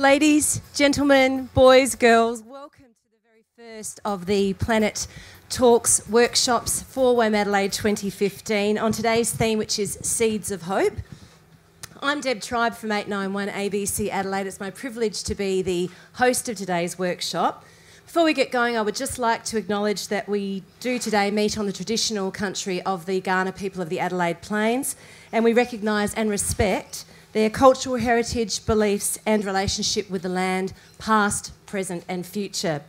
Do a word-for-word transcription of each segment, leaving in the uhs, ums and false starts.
Ladies, gentlemen, boys, girls, welcome to the very first of the Planet Talks workshops for WOMAD Adelaide twenty fifteen on today's theme, which is Seeds of Hope. I'm Deb Tribe from eight nine one A B C Adelaide. It's my privilege to be the host of today's workshop. Before we get going, I would just like to acknowledge that we do today meet on the traditional country of the Kaurna people of the Adelaide Plains, and we recognise and respect their cultural heritage, beliefs and relationship with the land, past, present and future.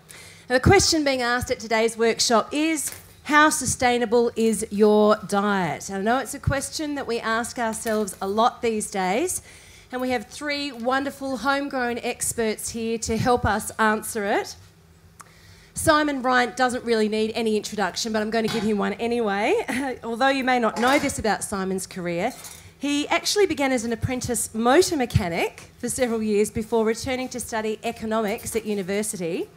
Now, the question being asked at today's workshop is, how sustainable is your diet? And I know it's a question that we ask ourselves a lot these days, and we have three wonderful homegrown experts here to help us answer it. Simon Bryant doesn't really need any introduction, but I'm going to give him one anyway. Although you may not know this about Simon's career, he actually began as an apprentice motor mechanic for several years before returning to study economics at university.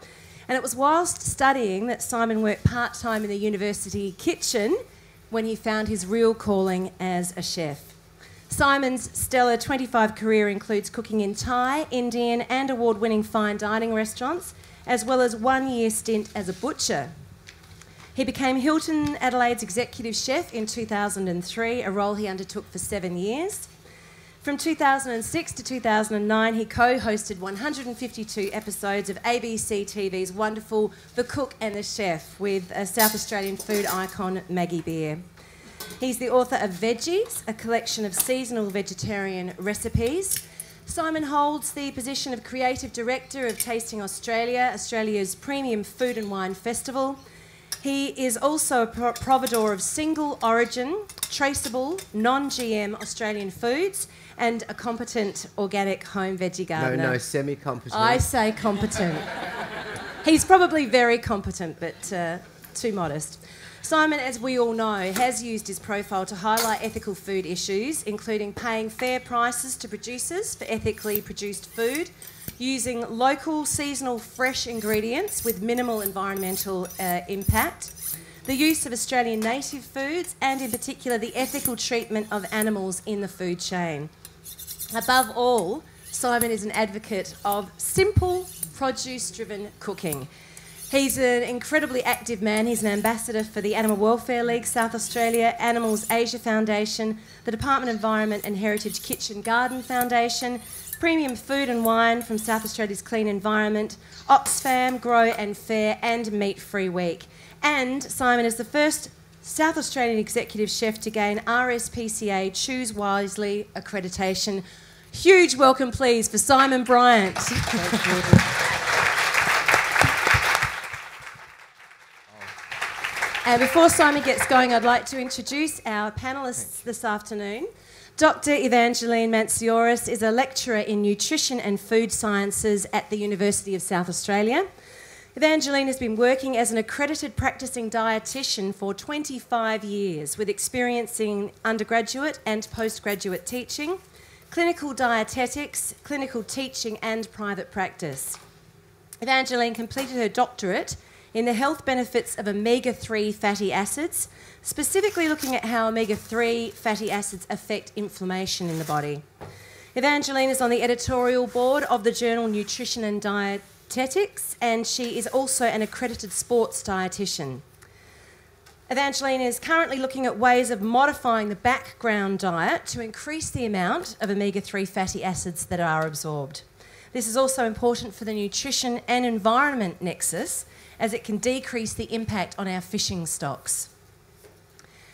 And it was whilst studying that Simon worked part-time in the university kitchen when he found his real calling as a chef. Simon's stellar twenty-five career includes cooking in Thai, Indian and award-winning fine dining restaurants, as well as one year stint as a butcher. He became Hilton Adelaide's executive chef in two thousand three, a role he undertook for seven years. From two thousand six to two thousand nine, he co-hosted one hundred fifty-two episodes of A B C T V's wonderful The Cook and the Chef with uh, South Australian food icon Maggie Beer. He's the author of Veggies, a collection of seasonal vegetarian recipes. Simon holds the position of Creative Director of Tasting Australia, Australia's premium food and wine festival. He is also a pro providor of single origin, traceable, non-G M Australian foods and a competent organic home veggie gardener. No, no, semi-competent. I say competent. He's probably very competent, but uh, too modest. Simon, as we all know, has used his profile to highlight ethical food issues, including paying fair prices to producers for ethically produced food, using local, seasonal, fresh ingredients with minimal environmental uh, impact, the use of Australian native foods, and in particular the ethical treatment of animals in the food chain. Above all, Simon is an advocate of simple, produce-driven cooking. He's an incredibly active man. He's an ambassador for the Animal Welfare League, South Australia, Animals Asia Foundation, the Department of Environment and Heritage Kitchen Garden Foundation, premium food and wine from South Australia's Clean Environment, Oxfam, Grow and Fair and Meat Free Week. And Simon is the first South Australian executive chef to gain R S P C A Choose Wisely accreditation. Huge welcome please for Simon Bryant. Thank you. And before Simon gets going, I'd like to introduce our panellists this afternoon. Doctor Evangeline Mantzioris is a lecturer in nutrition and food sciences at the University of South Australia. Evangeline has been working as an accredited practising dietitian for twenty-five years, with experience in undergraduate and postgraduate teaching, clinical dietetics, clinical teaching and private practice. Evangeline completed her doctorate in the health benefits of omega three fatty acids, specifically looking at how omega three fatty acids affect inflammation in the body. Evangeline is on the editorial board of the journal Nutrition and Dietetics, and she is also an accredited sports dietitian. Evangeline is currently looking at ways of modifying the background diet to increase the amount of omega three fatty acids that are absorbed. This is also important for the nutrition and environment nexus, as it can decrease the impact on our fishing stocks.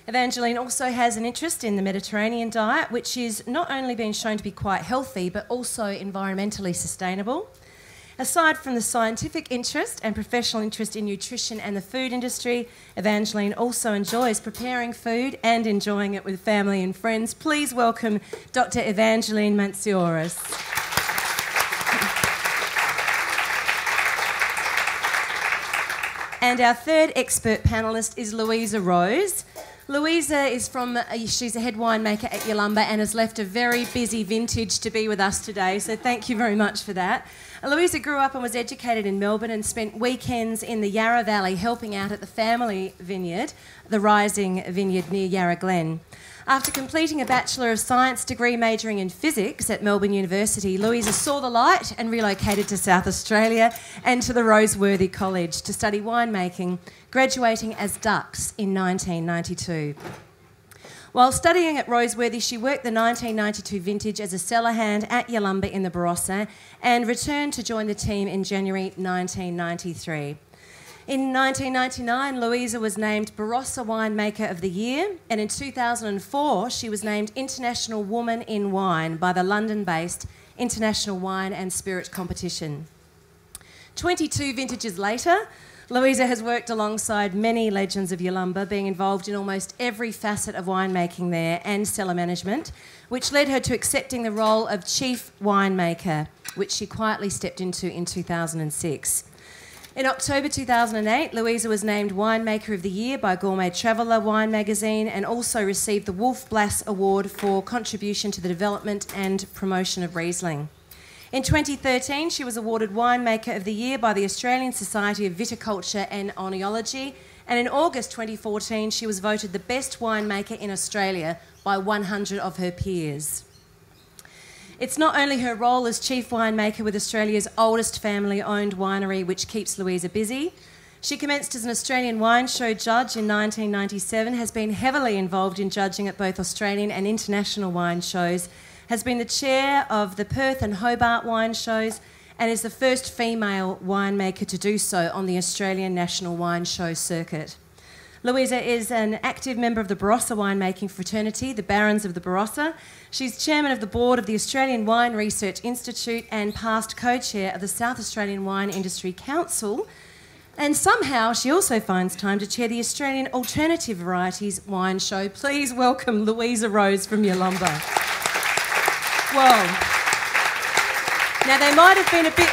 Evangeline also has an interest in the Mediterranean diet, which is not only been shown to be quite healthy, but also environmentally sustainable. Aside from the scientific interest and professional interest in nutrition and the food industry, Evangeline also enjoys preparing food and enjoying it with family and friends. Please welcome Doctor Evangeline Mantzioris. And our third expert panellist is Louisa Rose. Louisa is from, uh, she's a head winemaker at Yalumba and has left a very busy vintage to be with us today, so thank you very much for that. Uh, Louisa grew up and was educated in Melbourne and spent weekends in the Yarra Valley helping out at the family vineyard, the Rising Vineyard near Yarra Glen. After completing a Bachelor of Science degree majoring in physics at Melbourne University, Louisa saw the light and relocated to South Australia and to the Roseworthy College to study winemaking, graduating as Ducks in nineteen ninety-two. While studying at Roseworthy, she worked the nineteen ninety-two vintage as a cellar hand at Yalumba in the Barossa and returned to join the team in January nineteen ninety-three. In nineteen ninety-nine, Louisa was named Barossa Winemaker of the Year, and in two thousand four, she was named International Woman in Wine by the London-based International Wine and Spirit Competition. twenty-two vintages later, Louisa has worked alongside many legends of Yalumba, being involved in almost every facet of winemaking there and cellar management, which led her to accepting the role of Chief Winemaker, which she quietly stepped into in two thousand six. In October two thousand eight, Louisa was named Winemaker of the Year by Gourmet Traveller Wine magazine and also received the Wolf Blass Award for contribution to the development and promotion of Riesling. In twenty thirteen, she was awarded Winemaker of the Year by the Australian Society of Viticulture and Oenology, and in August twenty fourteen, she was voted the best winemaker in Australia by one hundred of her peers. It's not only her role as Chief Winemaker with Australia's oldest family-owned winery which keeps Louisa busy. She commenced as an Australian Wine Show judge in nineteen ninety-seven, has been heavily involved in judging at both Australian and international wine shows, has been the chair of the Perth and Hobart wine shows, and is the first female winemaker to do so on the Australian National Wine Show circuit. Louisa is an active member of the Barossa winemaking fraternity, the Barons of the Barossa. She's chairman of the board of the Australian Wine Research Institute and past co-chair of the South Australian Wine Industry Council. And somehow she also finds time to chair the Australian Alternative Varieties Wine Show. Please welcome Louisa Rose from Yalumba. Well, now they might have been a bit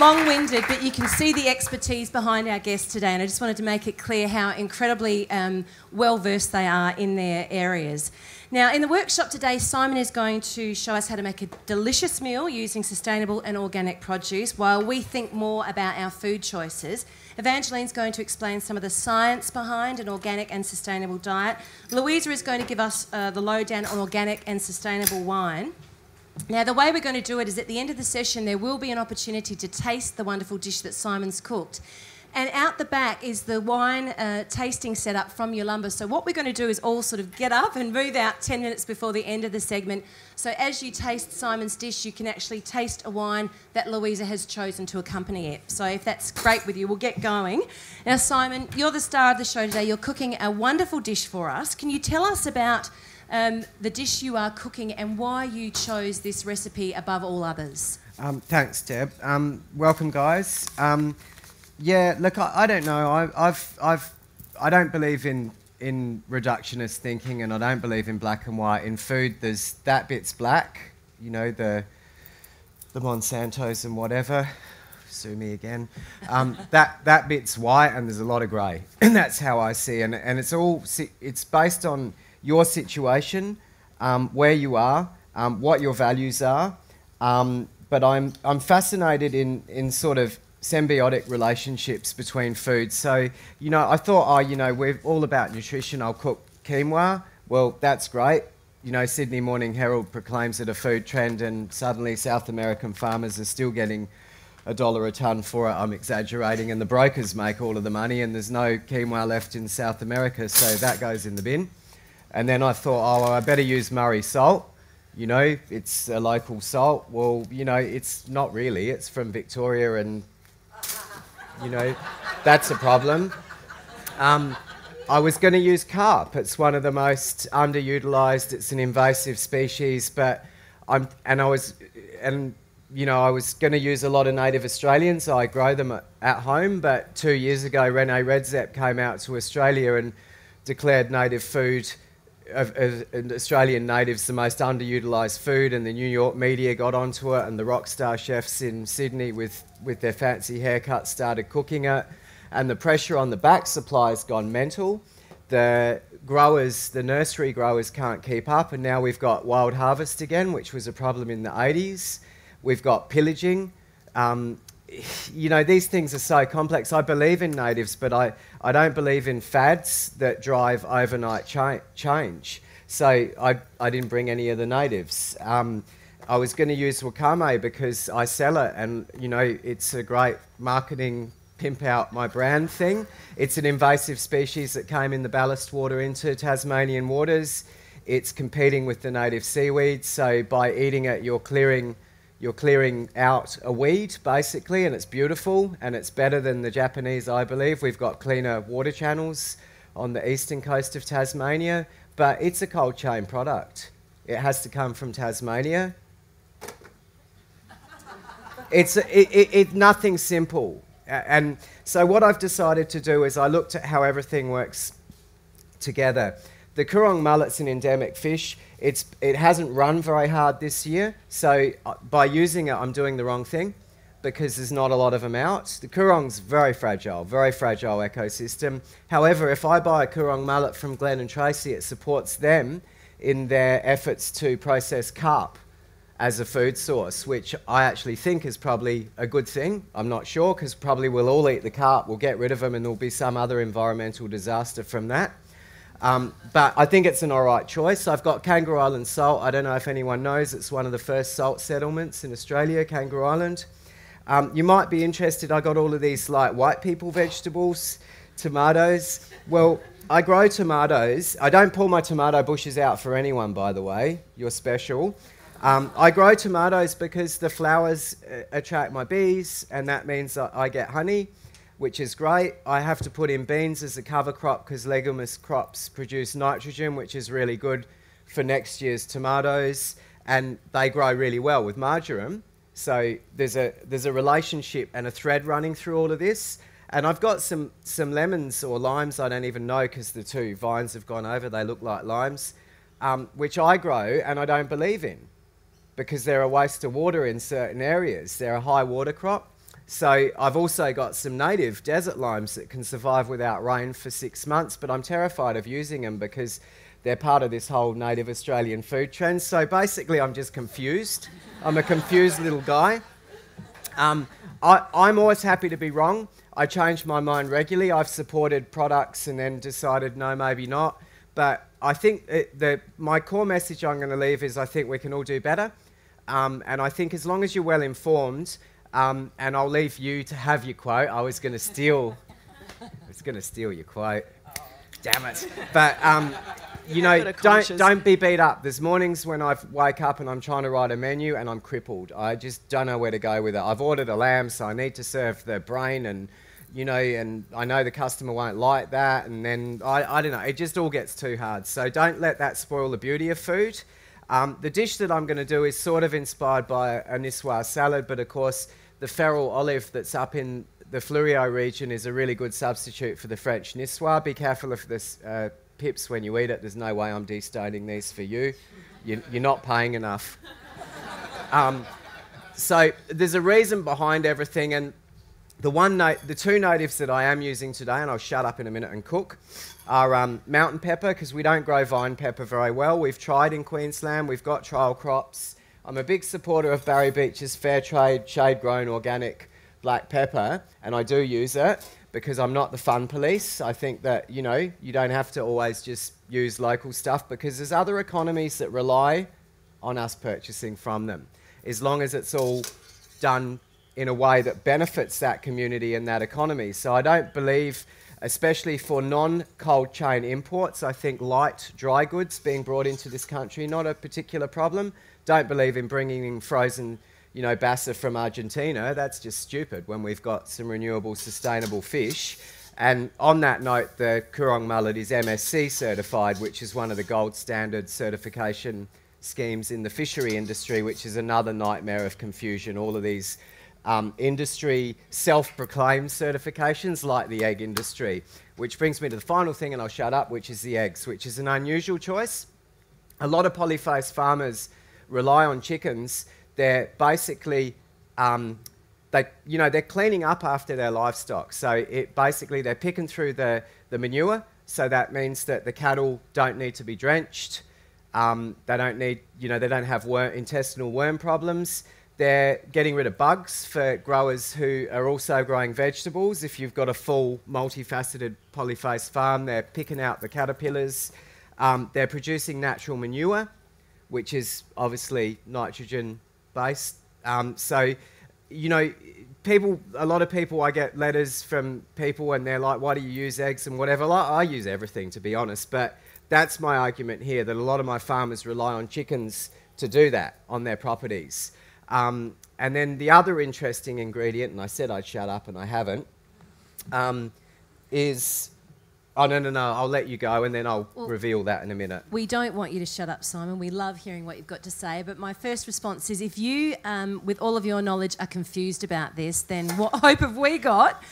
long-winded, but you can see the expertise behind our guests today, and I just wanted to make it clear how incredibly um, well-versed they are in their areas. Now, in the workshop today, Simon is going to show us how to make a delicious meal using sustainable and organic produce while we think more about our food choices. Evangeline's going to explain some of the science behind an organic and sustainable diet. Louisa is going to give us uh, the lowdown on organic and sustainable wine. Now, the way we're going to do it is at the end of the session, there will be an opportunity to taste the wonderful dish that Simon's cooked. And out the back is the wine uh, tasting setup from Yalumba. So what we're going to do is all sort of get up and move out ten minutes before the end of the segment. So as you taste Simon's dish, you can actually taste a wine that Louisa has chosen to accompany it. So if that's great with you, we'll get going. Now, Simon, you're the star of the show today. You're cooking a wonderful dish for us. Can you tell us about Um, the dish you are cooking and why you chose this recipe above all others? Um, thanks, Deb. Um, welcome, guys. Um, yeah, look, I, I don't know. I, I've, I've, I don't believe in in reductionist thinking, and I don't believe in black and white in food. There's that bit's black, you know, the the Monsantos and whatever. Sue me again. Um, that that bit's white, and there's a lot of grey. And that's how I see, and and it's all it's based on your situation, um, where you are, um, what your values are, um, but I'm I'm fascinated in in sort of symbiotic relationships between food. So you know, I thought, oh, you know, we're all about nutrition. I'll cook quinoa. Well, that's great. You know, Sydney Morning Herald proclaims it a food trend, and suddenly South American farmers are still getting a dollar a tonne for it. I'm exaggerating, and the brokers make all of the money, and there's no quinoa left in South America, so that goes in the bin. And then I thought, oh, well, I better use Murray salt. You know, it's a local salt. Well, you know, it's not really. It's from Victoria, and, you know, that's a problem. Um, I was going to use carp. It's one of the most underutilised. It's an invasive species, but I'm and I was and you know I was going to use a lot of native Australians. I grow them at home, but two years ago, Rene Redzepp came out to Australia and declared native food. Of, of, of Australian natives, the most underutilised food, and the New York media got onto it, and the rock star chefs in Sydney with, with their fancy haircuts started cooking it, and the pressure on the back supply has gone mental. The growers, the nursery growers can't keep up, and now we've got wild harvest again, which was a problem in the eighties. We've got pillaging. Um, You know, these things are so complex. I believe in natives, but I, I don't believe in fads that drive overnight cha change. So I, I didn't bring any of the natives. Um, I was going to use wakame because I sell it, and you know, it's a great marketing pimp out my brand thing. It's an invasive species that came in the ballast water into Tasmanian waters. It's competing with the native seaweed, so by eating it, you're clearing, you're clearing out a weed, basically, and it's beautiful, and it's better than the Japanese, I believe. We've got cleaner water channels on the eastern coast of Tasmania, but it's a cold chain product. It has to come from Tasmania. It's a, it, it, it, nothing simple. And so what I've decided to do is I looked at how everything works together. The Coorong mullet's an endemic fish. It's, it hasn't run very hard this year, so by using it, I'm doing the wrong thing because there's not a lot of them out. The Coorong's very fragile, very fragile ecosystem. However, if I buy a Coorong mullet from Glenn and Tracy, it supports them in their efforts to process carp as a food source, which I actually think is probably a good thing. I'm not sure, because probably we'll all eat the carp, we'll get rid of them, and there'll be some other environmental disaster from that. Um, but I think it's an all right choice. I've got Kangaroo Island salt. I don't know if anyone knows, it's one of the first salt settlements in Australia, Kangaroo Island. Um, you might be interested, I got all of these like white people vegetables, tomatoes. Well, I grow tomatoes. I don't pull my tomato bushes out for anyone, by the way. You're special. Um, I grow tomatoes because the flowers uh, attract my bees, and that means that I get honey, which is great. I have to put in beans as a cover crop because leguminous crops produce nitrogen, which is really good for next year's tomatoes, and they grow really well with marjoram. So there's a, there's a relationship and a thread running through all of this. And I've got some, some lemons or limes, I don't even know because the two vines have gone over, they look like limes, um, which I grow and I don't believe in, because they're a waste of water in certain areas. They're a high water crop. So I've also got some native desert limes that can survive without rain for six months, but I'm terrified of using them because they're part of this whole native Australian food trend. So basically I'm just confused. I'm a confused little guy. Um, I, I'm always happy to be wrong. I change my mind regularly. I've supported products and then decided, no, maybe not. But I think it, the, my core message I'm going to leave is I think we can all do better. Um, and I think as long as you're well informed, um, and I'll leave you to have your quote. I was going to steal, I was going to steal your quote. Oh. Damn it! But um, you know, don't don't be beat up. There's mornings when I wake up and I'm trying to write a menu and I'm crippled. I just don't know where to go with it. I've ordered a lamb, so I need to serve the brain, and you know, and I know the customer won't like that, and then I I don't know. It just all gets too hard. So don't let that spoil the beauty of food. Um, the dish that I'm going to do is sort of inspired by a Nisswa salad, but of course the feral olive that's up in the Fleurieu region is a really good substitute for the French Nisswa. Be careful of this uh, pips when you eat it. There's no way I'm de-stoning these for you. you. You're not paying enough. um, so there's a reason behind everything, and the, one na the two natives that I am using today, and I'll shut up in a minute and cook, are um, mountain pepper, because we don't grow vine pepper very well. We've tried in Queensland. We've got trial crops. I'm a big supporter of Barry Beach's fair trade, shade-grown organic black pepper, and I do use it because I'm not the fun police. I think that, you know, you don't have to always just use local stuff because there's other economies that rely on us purchasing from them, as long as it's all done in a way that benefits that community and that economy. So I don't believe, especially for non-cold chain imports, I think light dry goods being brought into this country, not a particular problem. Don't believe in bringing in frozen, you know, bassa from Argentina. That's just stupid when we've got some renewable, sustainable fish. And on that note, the Coorong mullet is M S C certified, which is one of the gold standard certification schemes in the fishery industry, which is another nightmare of confusion. All of these Um, industry self-proclaimed certifications like the egg industry, which brings me to the final thing, and I'll shut up, which is the eggs, which is an unusual choice. A lot of polyphase farmers rely on chickens. They're basically, um, they, you know, they're cleaning up after their livestock. So it basically, they're picking through the, the manure. So that means that the cattle don't need to be drenched. Um, they don't need, you know, they don't have worm, intestinal worm problems. They're getting rid of bugs for growers who are also growing vegetables. If you've got a full multifaceted polyphase farm, they're picking out the caterpillars. Um, they're producing natural manure, which is obviously nitrogen-based. Um, so, you know, people, a lot of people, I get letters from people and they're like, why do you use eggs and whatever? Like, I use everything, to be honest, but that's my argument here, that a lot of my farmers rely on chickens to do that on their properties. Um, and then the other interesting ingredient, and I said I'd shut up and I haven't, um, is... Oh, no, no, no, I'll let you go and then I'll well, reveal that in a minute. We don't want you to shut up, Simon. We love hearing what you've got to say. But my first response is, if you, um, with all of your knowledge, are confused about this, then what hope have we got?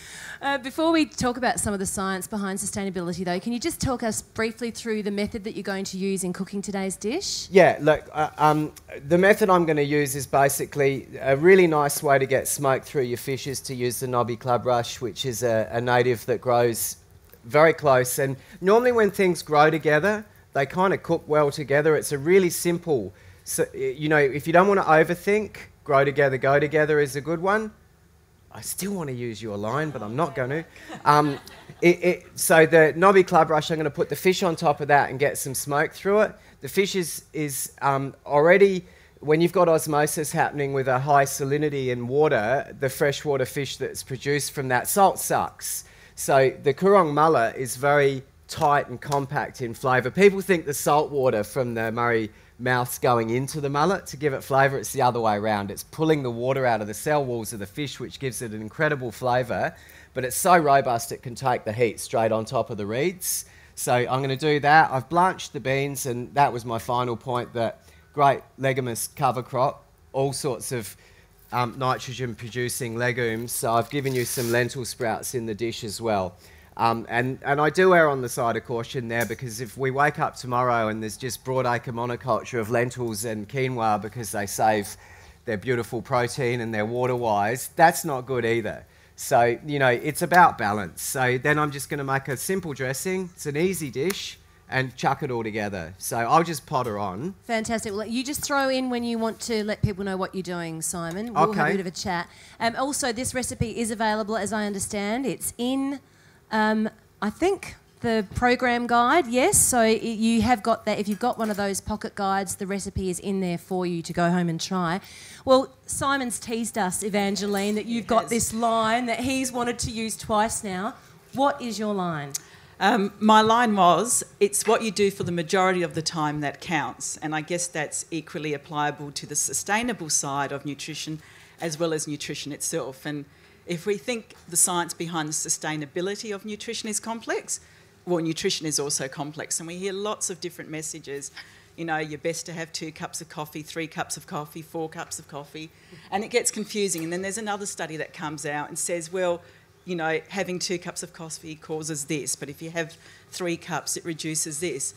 Uh, before we talk about some of the science behind sustainability, though, can you just talk us briefly through the method that you're going to use in cooking today's dish? Yeah, look, uh, um, the method I'm going to use is basically a really nice way to get smoke through your fish is to use the knobby club rush, which is a, a native that grows... very close, and normally when things grow together, they kind of cook well together. It's a really simple, so, you know, if you don't want to overthink, grow together, go together is a good one. I still want to use your line, but I'm not going to. Um, it, it, so the knobby club rush, I'm going to put the fish on top of that and get some smoke through it. The fish is, is um, already, when you've got osmosis happening with a high salinity in water, the freshwater fish that's produced from that salt sucks. So the Coorong mullet is very tight and compact in flavour. People think the salt water from the Murray mouth's going into the mullet to give it flavour. It's the other way around. It's pulling the water out of the cell walls of the fish, which gives it an incredible flavour. But it's so robust it can take the heat straight on top of the reeds. So I'm going to do that. I've blanched the beans, and that was my final point, that great leguminous cover crop, all sorts of... Um, nitrogen-producing legumes, so I've given you some lentil sprouts in the dish as well. Um, and, and I do err on the side of caution there, because if we wake up tomorrow and there's just broadacre monoculture of lentils and quinoa because they save their beautiful protein and they're water-wise, that's not good either. So, you know, it's about balance. So then I'm just going to make a simple dressing. It's an easy dish. And chuck it all together. So I'll just potter on. Fantastic. Well, you just throw in when you want to let people know what you're doing, Simon. We'll okay. have a bit of a chat. Um, also, this recipe is available, as I understand. It's in, um, I think, the program guide, yes. So it, you have got that. If you've got one of those pocket guides, the recipe is in there for you to go home and try. Well, Simon's teased us, Evangeline, that you've got this line that he's wanted to use twice now. What is your line? Um, my line was, it's what you do for the majority of the time that counts, and I guess that's equally applicable to the sustainable side of nutrition as well as nutrition itself. And if we think the science behind the sustainability of nutrition is complex, well, nutrition is also complex, and we hear lots of different messages. You know, you're best to have two cups of coffee, three cups of coffee, four cups of coffee, and it gets confusing. And then there's another study that comes out and says, well, you know, having two cups of coffee causes this, but if you have three cups, it reduces this.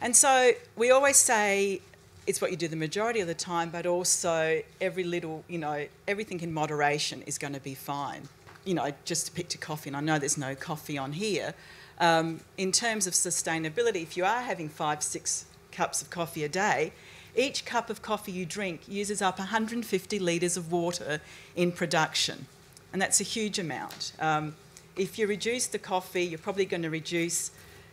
And so we always say it's what you do the majority of the time, but also every little, you know, everything in moderation is going to be fine. You know, just to pick to coffee, and I know there's no coffee on here. Um, in terms of sustainability, if you are having five, six cups of coffee a day, each cup of coffee you drink uses up one hundred fifty litres of water in production. And that's a huge amount. Um, if you reduce the coffee, you're probably going to reduce,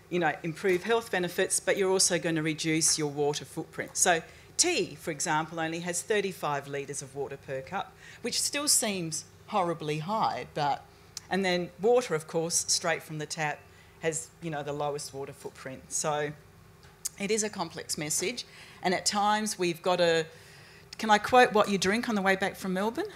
you know, improve health benefits, but you're also going to reduce your water footprint. So tea, for example, only has thirty-five litres of water per cup, which still seems horribly high. But, and then water, of course, straight from the tap has, you know, the lowest water footprint. So it is a complex message. And at times we've got to, can I quote what you drink on the way back from Melbourne?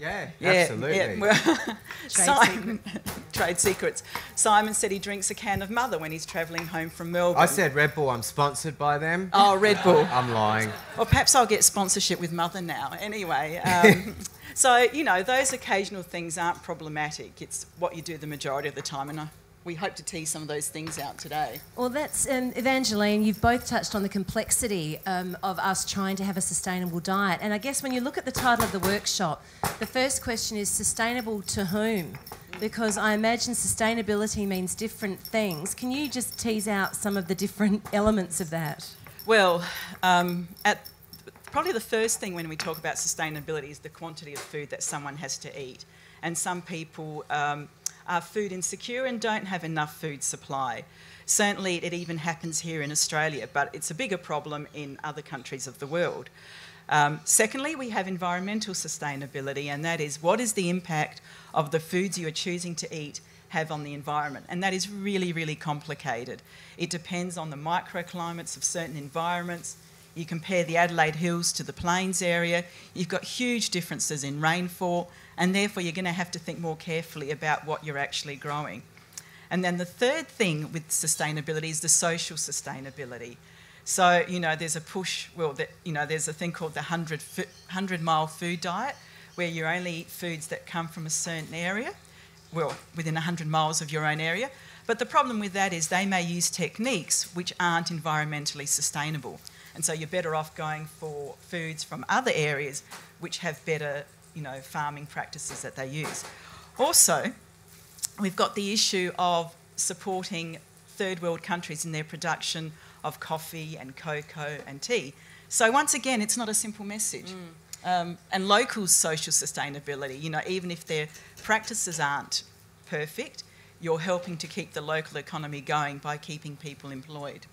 Yeah, yeah, absolutely. Yeah. Well, trade, Simon, secret. Trade secrets. Simon said he drinks a can of Mother when he's travelling home from Melbourne. I said Red Bull, I'm sponsored by them. Oh, Red Bull. I'm lying. Or perhaps I'll get sponsorship with Mother now. Anyway, um, so, you know, those occasional things aren't problematic. It's what you do the majority of the time, and I... we hope to tease some of those things out today. Well, that's, um, Evangeline, you've both touched on the complexity um, of us trying to have a sustainable diet. And I guess when you look at the title of the workshop, the first question is sustainable to whom? Because I imagine sustainability means different things. Can you just tease out some of the different elements of that? Well, um, at probably the first thing when we talk about sustainability is the quantity of food that someone has to eat. And some people... Um, are food insecure and don't have enough food supply. Certainly it even happens here in Australia, but it's a bigger problem in other countries of the world. Um, secondly, we have environmental sustainability, and that is, what is the impact of the foods you are choosing to eat have on the environment? And that is really, really complicated. It depends on the microclimates of certain environments. You compare the Adelaide Hills to the plains area, you've got huge differences in rainfall, and therefore you're going to have to think more carefully about what you're actually growing. And then the third thing with sustainability is the social sustainability. So, you know, there's a push, well, the, you know, there's a thing called the hundred mile food diet, where you only eat foods that come from a certain area, well, within one hundred miles of your own area. But the problem with that is they may use techniques which aren't environmentally sustainable. And so you're better off going for foods from other areas which have better, you know, farming practices that they use. Also, we've got the issue of supporting third world countries in their production of coffee and cocoa and tea. So once again, it's not a simple message. Mm. Um, and local social sustainability, you know, even if their practices aren't perfect, you're helping to keep the local economy going by keeping people employed.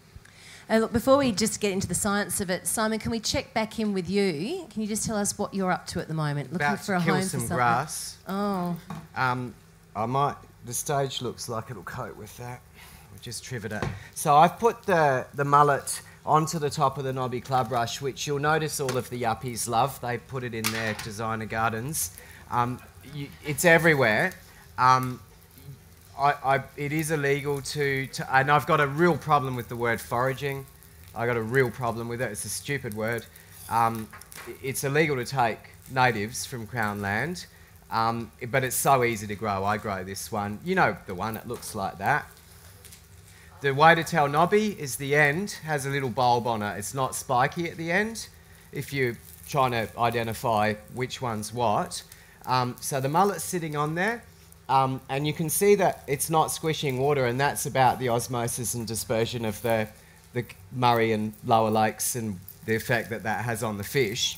Uh, look, before we just get into the science of it, Simon, can we check back in with you? Can you just tell us what you're up to at the moment? Looking About for a home for something. About to kill some grass. Oh. Um, I might... The stage looks like it'll cope with that. We just trivered it. So I've put the, the mullet onto the top of the knobby club rush, which you'll notice all of the yuppies love. They put it in their designer gardens. Um, you, it's everywhere. Um, I, I, it is illegal to, to... And I've got a real problem with the word foraging. I've got a real problem with it. It's a stupid word. Um, it's illegal to take natives from Crown land, um, but it's so easy to grow. I grow this one. You know the one that looks like that. The way to tell knobby is the end has a little bulb on it. It's not spiky at the end if you're trying to identify which one's what. Um, so the mullet's sitting on there. Um, and you can see that it's not squishing water, and that's about the osmosis and dispersion of the, the Murray and Lower Lakes and the effect that that has on the fish.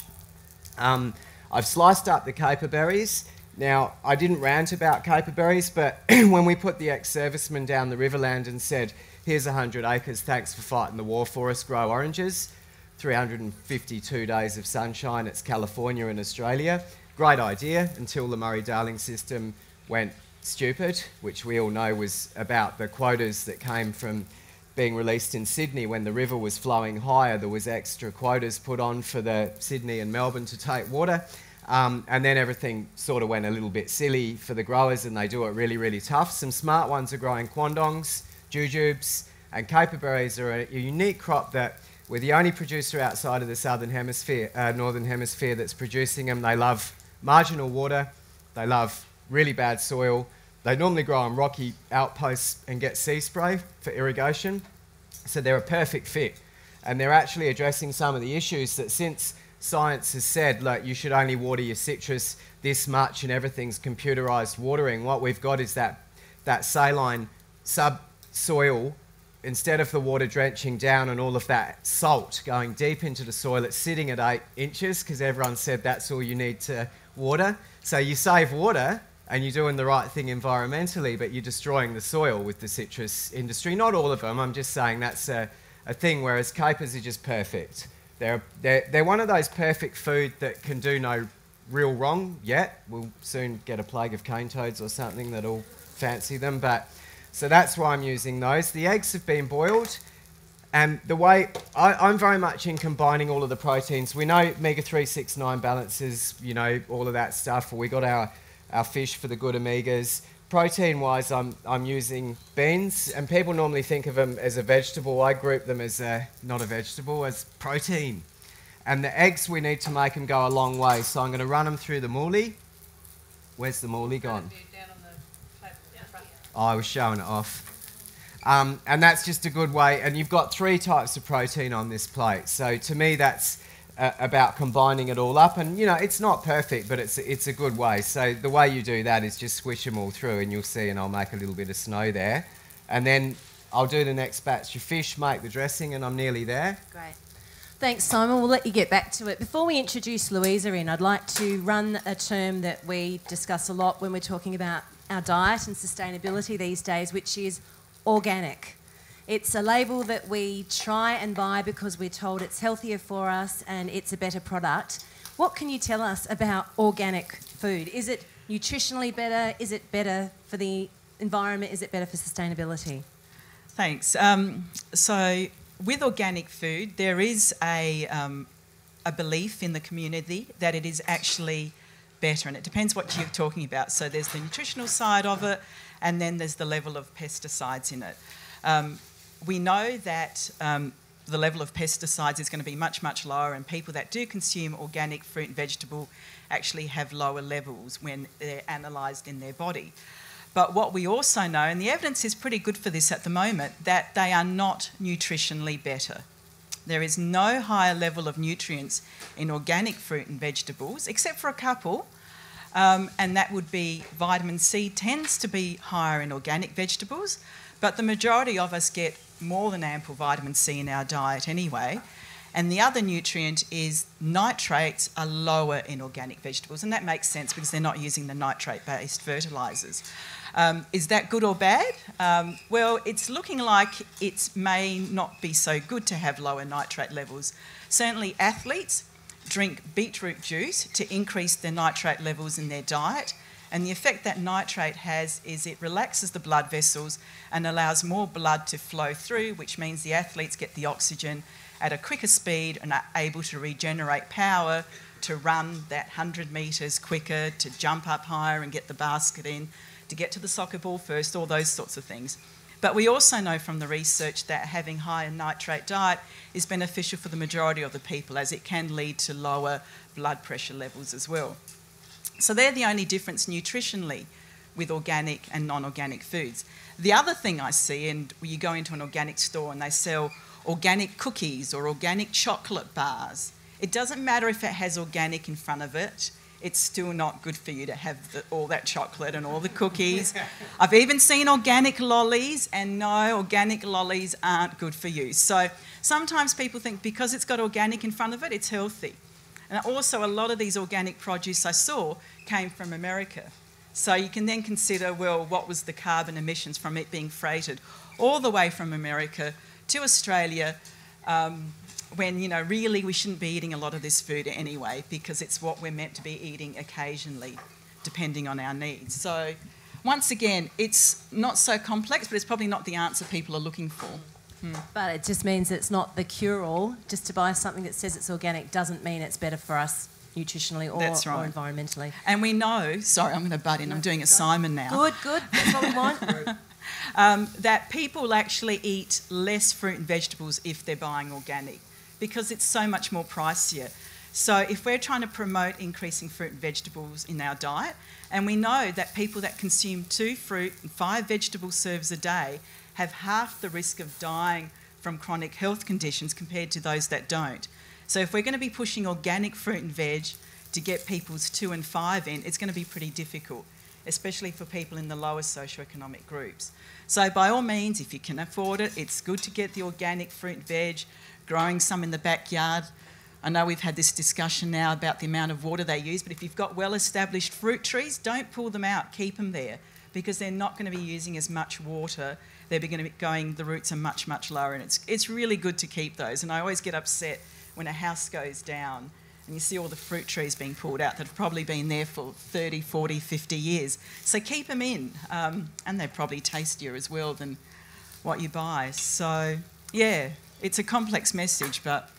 Um, I've sliced up the caper berries. Now, I didn't rant about caper berries, but when we put the ex-serviceman down the Riverland and said, here's one hundred acres, thanks for fighting the war for us, grow oranges, three hundred fifty-two days of sunshine, it's California and Australia. Great idea until the Murray-Darling system went stupid, which we all know was about the quotas that came from being released in Sydney. When the river was flowing higher, there was extra quotas put on for the Sydney and Melbourne to take water. Um, and then everything sort of went a little bit silly for the growers, and they do it really, really tough. Some smart ones are growing quandongs, jujubes, and caper berries are a unique crop that we're the only producer outside of the southern hemisphere, uh, northern hemisphere that's producing them. They love marginal water, they love really bad soil. They normally grow on rocky outposts and get sea spray for irrigation. So they're a perfect fit. And they're actually addressing some of the issues that since science has said, like, you should only water your citrus this much and everything's computerized watering, what we've got is that, that saline subsoil. Instead of the water drenching down and all of that salt going deep into the soil, it's sitting at eight inches because everyone said that's all you need to water. So you save water, and you're doing the right thing environmentally, but you're destroying the soil with the citrus industry. Not all of them, I'm just saying that's a, a thing, whereas capers are just perfect. They're, they're, they're one of those perfect food that can do no real wrong yet. We'll soon get a plague of cane toads or something that'll fancy them, but so that's why I'm using those. The eggs have been boiled, and the way, I, I'm very much in combining all of the proteins. We know omega three, six, nine balances, you know, all of that stuff. We got our our fish for the good omegas. Protein-wise, I'm, I'm using beans, and people normally think of them as a vegetable. I group them as a, not a vegetable, as protein. And the eggs, we need to make them go a long way, so I'm going to run them through the mooli. Where's the mooli gone? Down on the table, down front. Oh, I was showing it off. Um, and that's just a good way, and you've got three types of protein on this plate. So to me, that's Uh, about combining it all up, and you know it's not perfect, but it's it's a good way. So the way you do that is just squish them all through, and you'll see. And I'll make a little bit of snow there, and then I'll do the next batch of fish, make the dressing, and I'm nearly there. Great, thanks, Simon. We'll let you get back to it. Before we introduce Louisa in, I'd like to run a term that we discuss a lot when we're talking about our diet and sustainability these days, which is organic. It's a label that we try and buy because we're told it's healthier for us and it's a better product. What can you tell us about organic food? Is it nutritionally better? Is it better for the environment? Is it better for sustainability? Thanks. Um, so with organic food, there is a, um, a belief in the community that it is actually better, and it depends what you're talking about. So there's the nutritional side of it, and then there's the level of pesticides in it. Um, we know that um, the level of pesticides is going to be much, much lower, and people that do consume organic fruit and vegetable actually have lower levels when they're analysed in their body. But what we also know, and the evidence is pretty good for this at the moment, that they are not nutritionally better. There is no higher level of nutrients in organic fruit and vegetables, except for a couple, um, and that would be vitamin C tends to be higher in organic vegetables, but the majority of us get more than ample vitamin C in our diet anyway. And the other nutrient is nitrates are lower in organic vegetables, and that makes sense because they're not using the nitrate-based fertilisers. Um, is that good or bad? Um, well, it's looking like it may not be so good to have lower nitrate levels. Certainly athletes drink beetroot juice to increase their nitrate levels in their diet, and the effect that nitrate has is it relaxes the blood vessels and allows more blood to flow through, which means the athletes get the oxygen at a quicker speed and are able to regenerate power to run that one hundred metres quicker, to jump up higher and get the basket in, to get to the soccer ball first, all those sorts of things. But we also know from the research that having higher nitrate diet is beneficial for the majority of the people, as it can lead to lower blood pressure levels as well. So they're the only difference nutritionally with organic and non-organic foods. The other thing I see, and you go into an organic store and they sell organic cookies or organic chocolate bars. It doesn't matter if it has organic in front of it, it's still not good for you to have the, all that chocolate and all the cookies. I've even seen organic lollies, and no, organic lollies aren't good for you. So sometimes people think because it's got organic in front of it, it's healthy. And also a lot of these organic produce I saw came from America. So you can then consider, well, what was the carbon emissions from it being freighted all the way from America to Australia, um, when, you know, really we shouldn't be eating a lot of this food anyway, because it's what we're meant to be eating occasionally, depending on our needs. So once again, it's not so complex, but it's probably not the answer people are looking for. Hmm. But it just means it's not the cure-all. Just to buy something that says it's organic doesn't mean it's better for us nutritionally or, That's right. or environmentally. And we know, sorry, I'm going to butt in, no, I'm doing a Simon now. Good, good, that's what we want. Um, that people actually eat less fruit and vegetables if they're buying organic because it's so much more pricier. So if we're trying to promote increasing fruit and vegetables in our diet, and we know that people that consume two fruit and five vegetable serves a day have half the risk of dying from chronic health conditions compared to those that don't. So if we're going to be pushing organic fruit and veg to get people's two and five in, it's going to be pretty difficult, especially for people in the lower socioeconomic groups. So by all means, if you can afford it, it's good to get the organic fruit and veg, growing some in the backyard. I know we've had this discussion now about the amount of water they use, but if you've got well-established fruit trees, don't pull them out, keep them there, because they're not going to be using as much water. They're going to be going, the roots are much, much lower, and it's, it's really good to keep those. And I always get upset when a house goes down and you see all the fruit trees being pulled out that have probably been there for thirty, forty, fifty years. So keep them in, um, and they're probably tastier as well than what you buy. So, yeah, it's a complex message, but...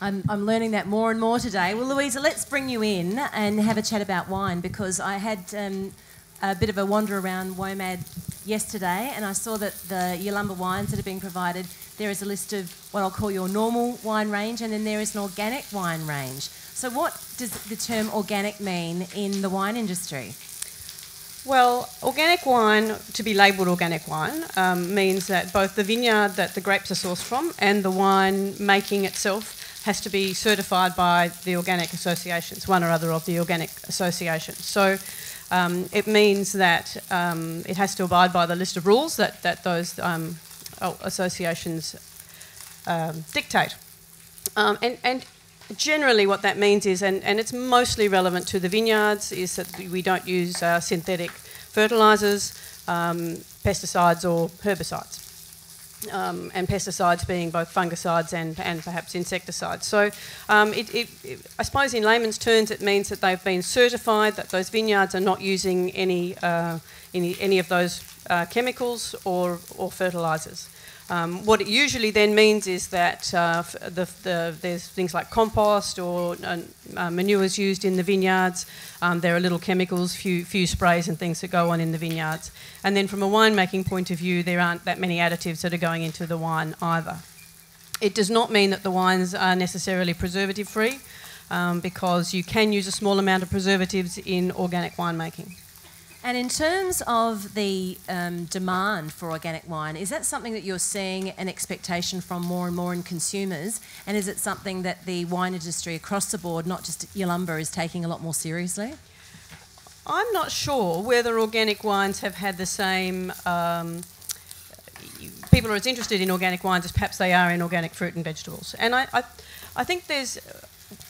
I'm, I'm learning that more and more today. Well, Louisa, let's bring you in and have a chat about wine, because I had um, a bit of a wander around WOMAD yesterday and I saw that the Yalumba wines that are being provided, there is a list of what I'll call your normal wine range, and then there is an organic wine range. So what does the term organic mean in the wine industry? Well, organic wine, to be labelled organic wine, um, means that both the vineyard that the grapes are sourced from and the wine making itself has to be certified by the organic associations, one or other of the organic associations. So um, it means that um, it has to abide by the list of rules that, that those... Um, Oh, associations um, dictate. Um, and, and generally what that means is, and, and it's mostly relevant to the vineyards, is that we don't use uh, synthetic fertilisers, um, pesticides or herbicides. Um, and pesticides being both fungicides and, and perhaps insecticides. So um, it, it, it, I suppose in layman's terms it means that they've been certified, that those vineyards are not using any, uh, any, any of those uh, chemicals or, or fertilisers. Um, what it usually then means is that uh, the, the, there's things like compost or uh, manures used in the vineyards. Um, there are little chemicals, few, few sprays and things that go on in the vineyards. And then from a winemaking point of view, there aren't that many additives that are going into the wine either. It does not mean that the wines are necessarily preservative-free, um, because you can use a small amount of preservatives in organic winemaking. And in terms of the um, demand for organic wine, is that something that you're seeing an expectation from more and more in consumers? And is it something that the wine industry across the board, not just Yalumba, is taking a lot more seriously? I'm not sure whether organic wines have had the same... Um, people are as interested in organic wines as perhaps they are in organic fruit and vegetables. And I, I, I think there's...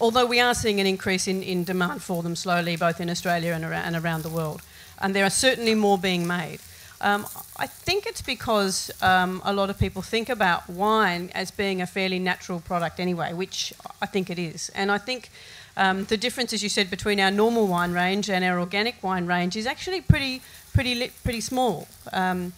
Although we are seeing an increase in, in demand for them slowly, both in Australia and around, and around the world. And there are certainly more being made. Um, I think it's because um, a lot of people think about wine as being a fairly natural product anyway, which I think it is. And I think um, the difference, as you said, between our normal wine range and our organic wine range is actually pretty, pretty, pretty small. Um,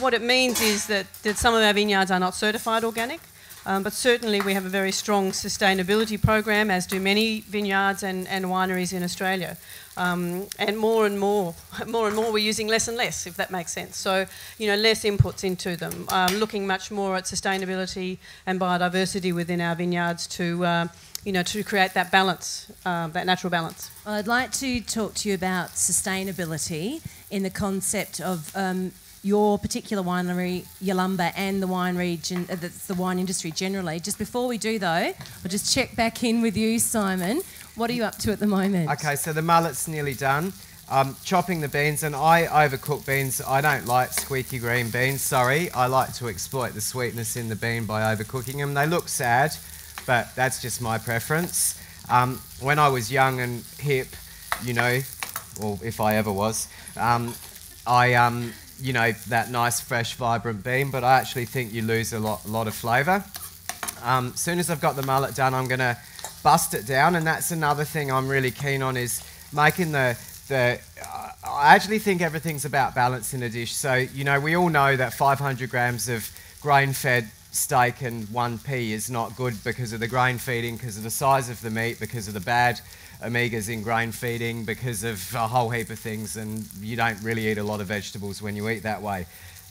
what it means is that, that some of our vineyards are not certified organic. Um, but certainly we have a very strong sustainability program, as do many vineyards and, and wineries in Australia. Um, and more and more, more and more we're using less and less, if that makes sense. So, you know, less inputs into them. Um, looking much more at sustainability and biodiversity within our vineyards to, uh, you know, to create that balance, uh, that natural balance. Well, I'd like to talk to you about sustainability in the concept of... Um your particular winery, Yalumba, and the wine region, uh, the, the wine industry generally. Just before we do, though, I'll just check back in with you, Simon. What are you up to at the moment? Okay, so the mullet's nearly done. Um, chopping the beans, and I overcook beans. I don't like squeaky green beans, sorry. I like to exploit the sweetness in the bean by overcooking them. They look sad, but that's just my preference. Um, when I was young and hip, you know, well, if I ever was, um, I... Um, you know, that nice, fresh, vibrant bean, but I actually think you lose a lot, a lot of flavour. Um, as soon as I've got the mullet done, I'm going to bust it down, and that's another thing I'm really keen on is making the... the uh, I actually think everything's about balance in a dish. So, you know, we all know that five hundred grams of grain-fed steak and one pea is not good because of the grain feeding, because of the size of the meat, because of the bad omegas in grain feeding, because of a whole heap of things, and you don't really eat a lot of vegetables when you eat that way.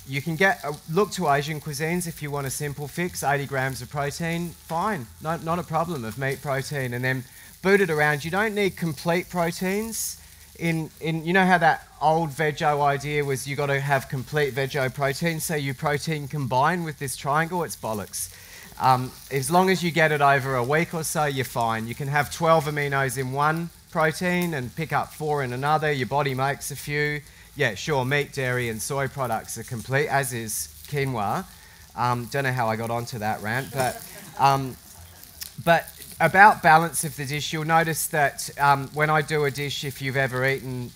You can get a look to Asian cuisines if you want a simple fix. eighty grams of protein, fine, not, not a problem, of meat protein, and then boot it around. You don't need complete proteins. In, in, you know how that old veggie idea was you got to have complete veggie protein, so you protein combine with this triangle? It's bollocks. Um, as long as you get it over a week or so, you're fine. You can have twelve aminos in one protein and pick up four in another. Your body makes a few. Yeah, sure, meat, dairy and soy products are complete, as is quinoa. Um, don't know how I got onto that rant, but... Um, but about balance of the dish, you'll notice that um, when I do a dish, if you've ever eaten,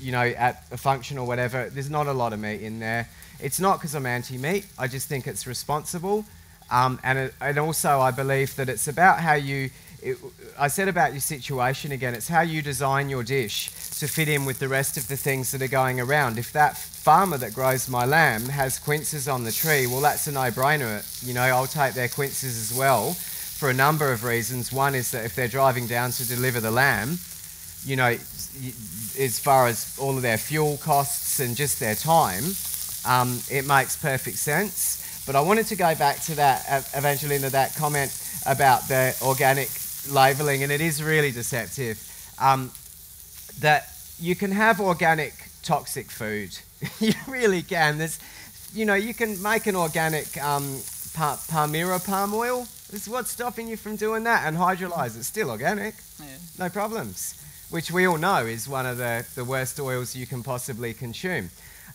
you know, at a function or whatever, there's not a lot of meat in there. It's not because I'm anti-meat. I just think it's responsible. Um, and, it, and also I believe that it's about how you... It, I said about your situation again. It's how you design your dish to fit in with the rest of the things that are going around. If that farmer that grows my lamb has quinces on the tree, well, that's a no-brainer. You know, I'll take their quinces as well, for a number of reasons. One is that if they're driving down to deliver the lamb, you know, as far as all of their fuel costs and just their time, um, it makes perfect sense. But I wanted to go back to that, Evangelina, that comment about the organic labelling, and it is really deceptive, um, that you can have organic toxic food. You really can. There's, you know, you can make an organic um, pa palmyra palm oil. What's stopping you from doing that? And hydrolyse, it's still organic, yeah. No problems, which we all know is one of the, the worst oils you can possibly consume.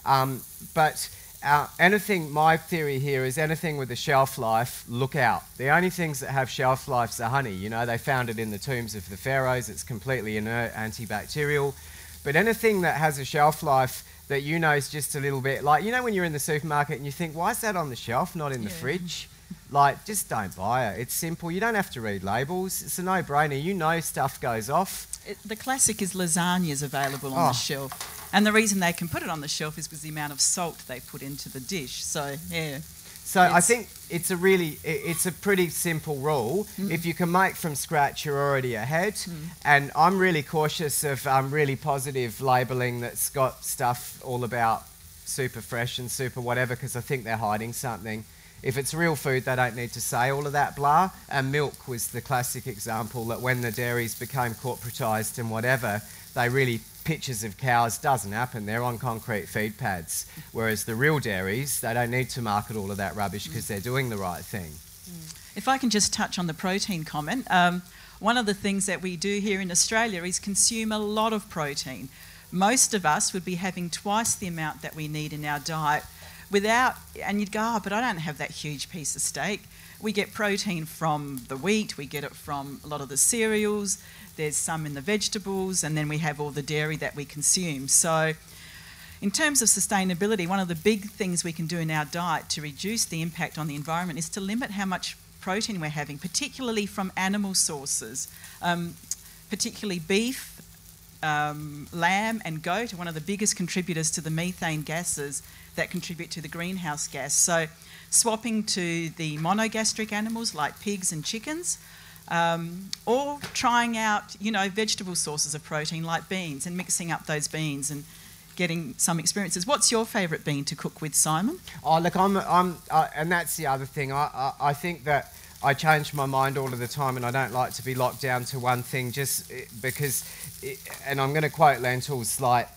Um, but our, anything, my theory here is anything with a shelf life, look out. The only things that have shelf lives are honey. You know, they found it in the tombs of the pharaohs. It's completely inert, antibacterial. But anything that has a shelf life that you know is just a little bit like, you know, when you're in the supermarket and you think, why is that on the shelf, not in yeah. the fridge? Like, just don't buy it. It's simple. You don't have to read labels. It's a no-brainer. You know stuff goes off. It, the classic is lasagna's available on oh. the shelf. And the reason they can put it on the shelf is because the amount of salt they put into the dish. So, yeah. So it's I think it's a really, it, it's a pretty simple rule. Mm. If you can make from scratch, you're already ahead. Mm. And I'm really cautious of um, really positive labelling that's got stuff all about super fresh and super whatever, because I think they're hiding something. If it's real food, they don't need to say all of that blah. And milk was the classic example that when the dairies became corporatised and whatever, they really, pictures of cows doesn't happen. They're on concrete feed pads. Whereas the real dairies, they don't need to market all of that rubbish because mm. they're doing the right thing. If I can just touch on the protein comment. Um, one of the things that we do here in Australia is consume a lot of protein. Most of us would be having twice the amount that we need in our diet without, and you'd go, oh, but I don't have that huge piece of steak. We get protein from the wheat, we get it from a lot of the cereals, there's some in the vegetables, and then we have all the dairy that we consume. So in terms of sustainability, one of the big things we can do in our diet to reduce the impact on the environment is to limit how much protein we're having, particularly from animal sources, um, particularly beef, Um, lamb and goat are one of the biggest contributors to the methane gases that contribute to the greenhouse gas. So swapping to the monogastric animals like pigs and chickens, um, or trying out, you know, vegetable sources of protein like beans and mixing up those beans and getting some experiences. What's your favourite bean to cook with, Simon? Oh, look, I'm, I'm uh, and that's the other thing. I, I, I think that I change my mind all of the time and I don't like to be locked down to one thing just because, it, and I'm going to quote lentils, like,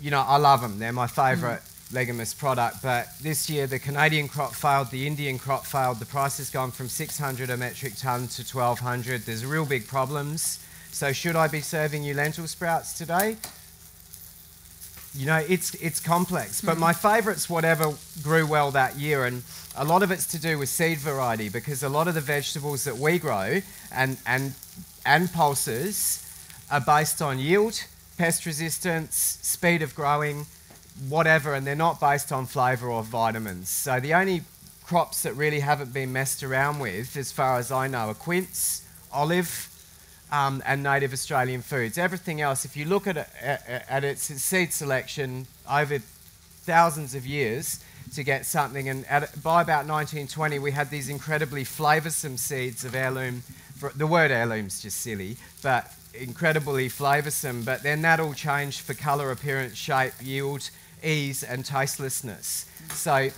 you know, I love them. They're my favourite mm. leguminous product. But this year the Canadian crop failed, the Indian crop failed. The price has gone from six hundred a metric tonne to twelve hundred. There's real big problems. So should I be serving you lentil sprouts today? You know, it's it's complex, but mm. my favourites, whatever grew well that year, and a lot of it's to do with seed variety because a lot of the vegetables that we grow and and and pulses are based on yield, pest resistance, speed of growing, whatever, and they're not based on flavour or vitamins. So the only crops that really haven't been messed around with, as far as I know, are quince, olive, Um, and native Australian foods. Everything else, if you look at, it, at, at its seed selection over thousands of years to get something, and at, by about nineteen twenty we had these incredibly flavoursome seeds of heirloom. For, the word heirloom's just silly, but incredibly flavoursome, but then that all changed for colour, appearance, shape, yield, ease and tastelessness. So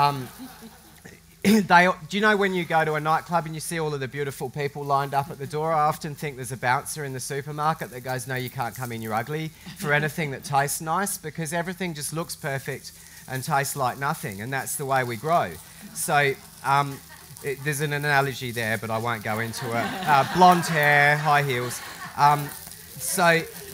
um, They, do you know when you go to a nightclub and you see all of the beautiful people lined up at the door? I often think there's a bouncer in the supermarket that goes, no, you can't come in, you're ugly, for anything that tastes nice, because everything just looks perfect and tastes like nothing, and that's the way we grow. So um, it, there's an analogy there, but I won't go into it. Uh, blonde hair, high heels. Um, so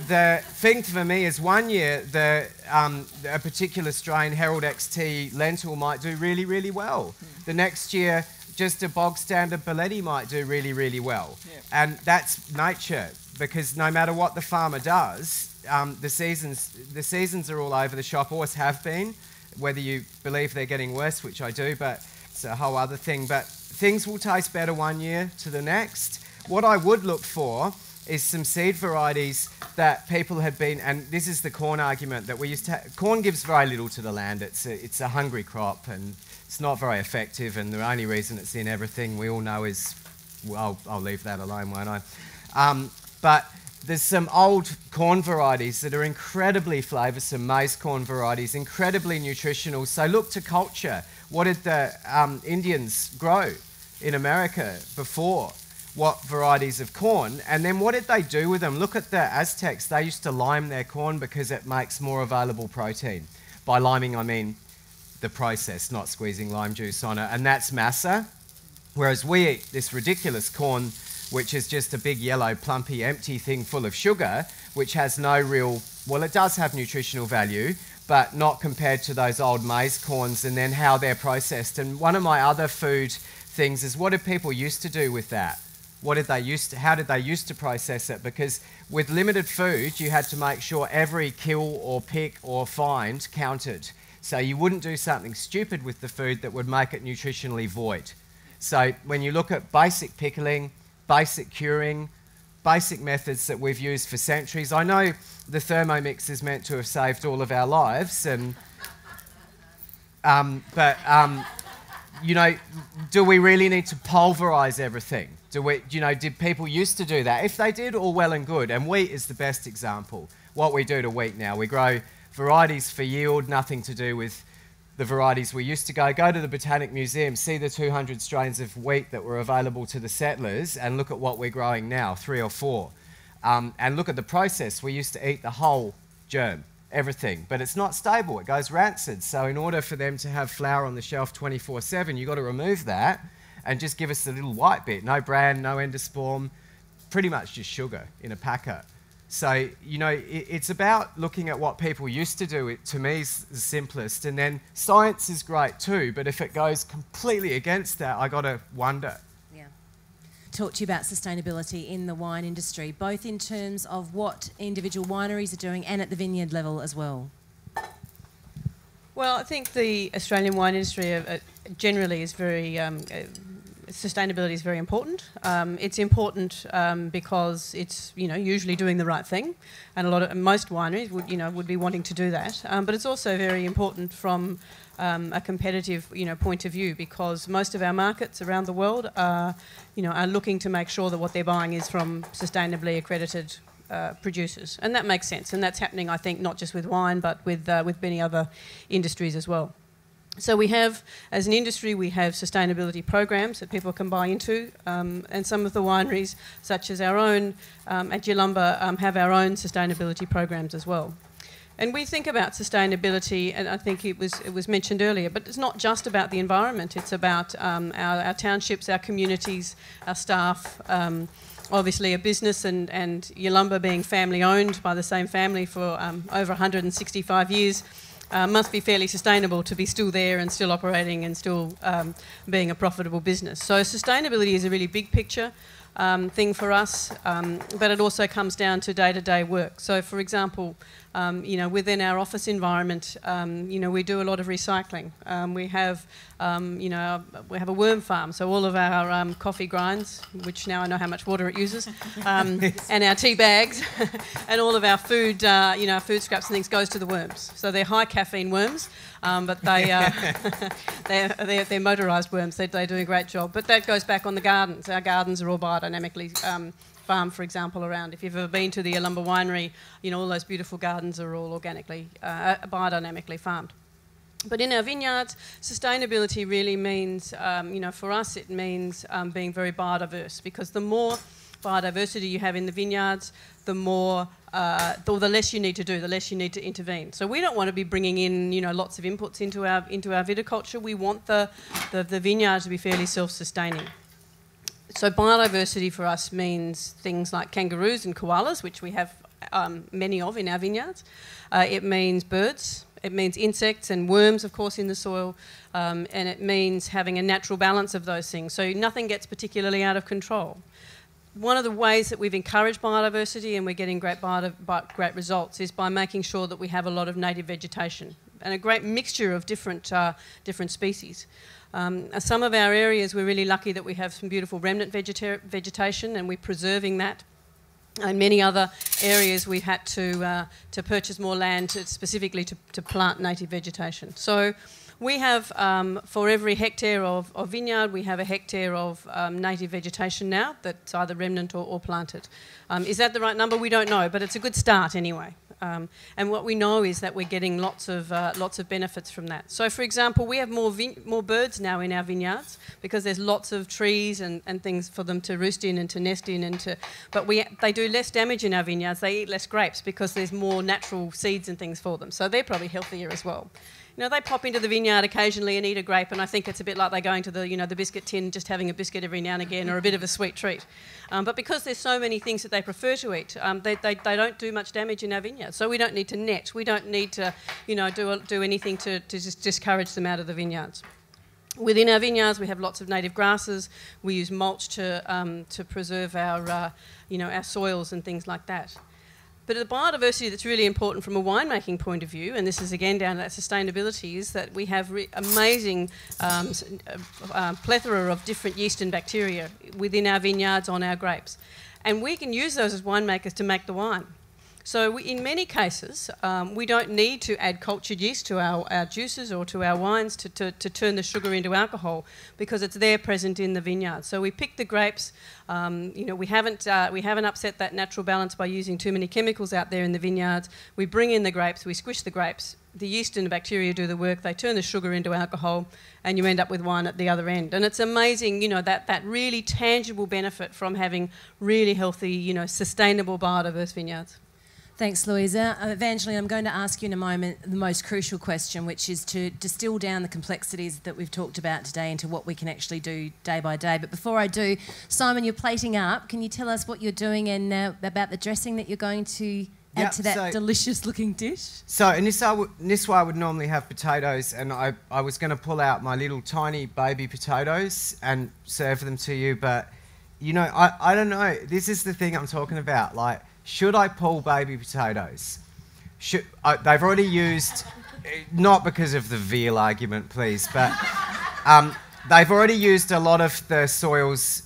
the thing for me is one year, the, um, a particular strain, Herald X T lentil, might do really, really well. The next year, just a bog standard Belletti might do really, really well. Yep. And that's nature, because no matter what the farmer does, um, the seasons the seasons are all over the shop, always have been, whether you believe they're getting worse, which I do, but it's a whole other thing. But things will taste better one year to the next. What I would look for is some seed varieties that people had been, and this is the corn argument that we used to have. Corn gives very little to the land. It's a, it's a hungry crop and it's not very effective, and the only reason it's in everything we all know is, well, I'll, I'll leave that alone, won't I? Um, but there's some old corn varieties that are incredibly flavoursome, maize corn varieties, incredibly nutritional. So look to culture. What did the um, Indians grow in America before? What varieties of corn, and then what did they do with them? Look at the Aztecs. They used to lime their corn because it makes more available protein. By liming, I mean the process, not squeezing lime juice on it, and that's masa. Whereas we eat this ridiculous corn, which is just a big yellow, plumpy, empty thing full of sugar, which has no real, well, it does have nutritional value, but not compared to those old maize corns and then how they're processed. And one of my other food things is, what do people used to do with that? what did they used to, how did they used to process it? Because with limited food, you had to make sure every kill or pick or find counted. So you wouldn't do something stupid with the food that would make it nutritionally void. So when you look at basic pickling, basic curing, basic methods that we've used for centuries. I know the Thermomix is meant to have saved all of our lives, and, um, but um, you know, do we really need to pulverise everything? Do we, you know, did people used to do that? If they did, all well and good. And wheat is the best example. What we do to wheat now, we grow varieties for yield, nothing to do with the varieties we used to go. Go to the Botanic Museum, see the two hundred strains of wheat that were available to the settlers and look at what we're growing now, three or four. Um, and look at the process. We used to eat the whole germ, everything, but it's not stable. It goes rancid. So in order for them to have flour on the shelf twenty-four seven, you've got to remove that and just give us the little white bit. No bran, no endosperm, pretty much just sugar in a packet. So, you know, it, it's about looking at what people used to do. It, to me, is the simplest. And then science is great too, but if it goes completely against that, I got to wonder. Yeah. Talk to you about sustainability in the wine industry, both in terms of what individual wineries are doing and at the vineyard level as well. Well, I think the Australian wine industry uh, generally is very... Um, uh, Sustainability is very important. Um, it's important um, because it's, you know, usually doing the right thing, and a lot of most wineries would, you know, would be wanting to do that. Um, but it's also very important from um, a competitive, you know, point of view, because most of our markets around the world are, you know, are looking to make sure that what they're buying is from sustainably accredited Uh, producers, and that makes sense. And that's happening, I think, not just with wine, but with uh, with many other industries as well. So we have, as an industry, we have sustainability programs that people can buy into, um, and some of the wineries, such as our own um, at Yalumba, um, have our own sustainability programs as well. And we think about sustainability, and I think it was it was mentioned earlier, but it's not just about the environment. It's about um, our, our townships, our communities, our staff. Um, Obviously, a business, and, and Yalumba being family-owned by the same family for um, over one hundred sixty-five years, uh, must be fairly sustainable to be still there and still operating and still um, being a profitable business. So sustainability is a really big picture um, thing for us, um, but it also comes down to day-to-day work. So, for example, um, you know, within our office environment, um, you know, we do a lot of recycling. Um, we have Um, you know, we have a worm farm, so all of our um, coffee grinds, which now I know how much water it uses, um, yes. and our tea bags, and all of our food, uh, you know, food scraps and things goes to the worms. So they're high caffeine worms, um, but they, uh, they're, they're, they're motorised worms. They, they do a great job. But that goes back on the gardens. Our gardens are all biodynamically um, farmed, for example, around. If you've ever been to the Yalumba Winery, you know, all those beautiful gardens are all organically, uh, biodynamically farmed. But in our vineyards, sustainability really means, um, you know, for us it means um, being very biodiverse, because the more biodiversity you have in the vineyards, the more, uh, the, the less you need to do, the less you need to intervene. So we don't want to be bringing in, you know, lots of inputs into our into our viticulture. We want the the, the vineyard to be fairly self-sustaining. So biodiversity for us means things like kangaroos and koalas, which we have um, many of in our vineyards. Uh, it means birds. It means insects and worms, of course, in the soil, um, and it means having a natural balance of those things, so nothing gets particularly out of control. One of the ways that we've encouraged biodiversity, and we're getting great, bio great results, is by making sure that we have a lot of native vegetation and a great mixture of different, uh, different species. Um, some of our areas, we're really lucky that we have some beautiful remnant vegeta vegetation, and we're preserving that. In many other areas, we've had to uh, to purchase more land to, specifically to, to plant native vegetation. So we have, um, for every hectare of, of vineyard, we have a hectare of um, native vegetation now that's either remnant or, or planted. Um, is that the right number? We don't know, but it's a good start anyway. Um, and what we know is that we're getting lots of uh, lots of benefits from that. So, for example, we have more vine more birds now in our vineyards, because there's lots of trees and, and things for them to roost in and to nest in, and to. But we they do less damage in our vineyards. They eat less grapes because there's more natural seeds and things for them. So they're probably healthier as well. You know, they pop into the vineyard occasionally and eat a grape, and I think it's a bit like they're going to the, you know, the biscuit tin, just having a biscuit every now and again, or a bit of a sweet treat. Um, but because there's so many things that they prefer to eat, um, they, they, they don't do much damage in our vineyard. So we don't need to net. We don't need to, you know, do, do anything to, to just discourage them out of the vineyards. Within our vineyards, we have lots of native grasses. We use mulch to, um, to preserve our, uh, you know, our soils and things like that. But the biodiversity that's really important from a winemaking point of view, and this is again down to that sustainability, is that we have re amazing um, uh, plethora of different yeast and bacteria within our vineyards on our grapes. And we can use those as winemakers to make the wine. So we, in many cases, um, we don't need to add cultured yeast to our, our juices or to our wines to, to, to turn the sugar into alcohol, because it's there present in the vineyard. So we pick the grapes. Um, you know, we haven't, uh, we haven't upset that natural balance by using too many chemicals out there in the vineyards. We bring in the grapes, we squish the grapes. The yeast and the bacteria do the work. They turn the sugar into alcohol, and you end up with wine at the other end. And it's amazing, you know, that, that really tangible benefit from having really healthy, you know, sustainable biodiverse vineyards. Thanks, Louisa. Uh, Evangeline, I'm going to ask you in a moment the most crucial question, which is to distill down the complexities that we've talked about today into what we can actually do day by day. But before I do, Simon, you're plating up. Can you tell us what you're doing and uh, about the dressing that you're going to add yep, to that so, delicious-looking dish? So in this, I w in this way I would normally have potatoes, and I, I was going to pull out my little tiny baby potatoes and serve them to you. But, you know, I, I don't know. This is the thing I'm talking about, like... Should I pull baby potatoes? Should, uh, they've already used, not because of the veal argument, please, but um, they've already used a lot of the soils.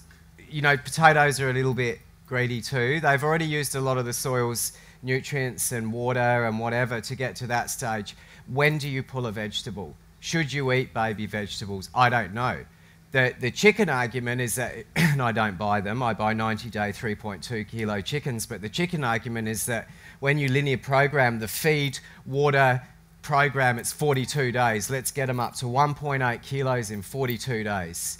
You know, potatoes are a little bit greedy too. They've already used a lot of the soil's nutrients and water and whatever to get to that stage. When do you pull a vegetable? Should you eat baby vegetables? I don't know. The, the chicken argument is that, and I don't buy them, I buy ninety day three point two kilo chickens, but the chicken argument is that when you linear program the feed, water program, it's forty-two days. Let's get them up to one point eight kilos in forty-two days.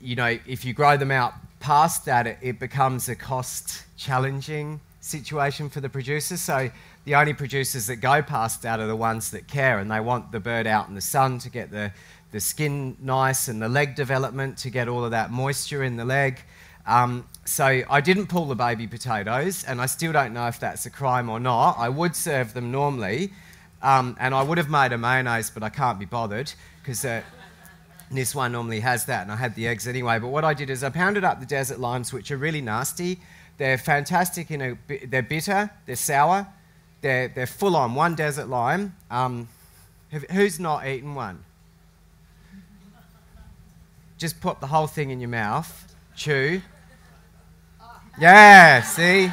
You know, if you grow them out past that, it, it becomes a cost challenging situation for the producers. So the only producers that go past that are the ones that care, and they want the bird out in the sun to get the the skin nice and the leg development to get all of that moisture in the leg. Um, so I didn't pull the baby potatoes, and I still don't know if that's a crime or not. I would serve them normally, um, and I would have made a mayonnaise, but I can't be bothered because uh, this one normally has that, and I had the eggs anyway. But what I did is I pounded up the desert limes, which are really nasty. They're fantastic. In a, they're bitter, they're sour, they're, they're full on. One desert lime. Um, have, who's not eaten one? Just put the whole thing in your mouth, chew. Yeah, see? It's not like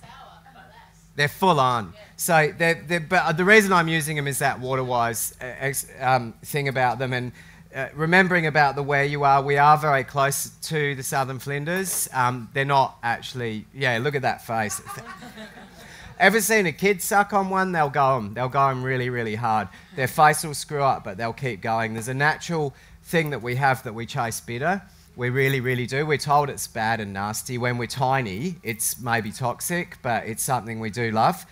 sour, but less. They're full on. Yeah. So, they're, they're, but the reason I'm using them is that water-wise uh, um, thing about them, and uh, remembering about the where you are. We are very close to the Southern Flinders. Um, they're not actually. Yeah, look at that face. Ever seen a kid suck on one? They'll go them. They'll go them really, really hard. Their face will screw up, but they'll keep going. There's a natural thing that we have that we chase bitter. We really, really do. We're told it's bad and nasty. When we're tiny, it's maybe toxic, but it's something we do love.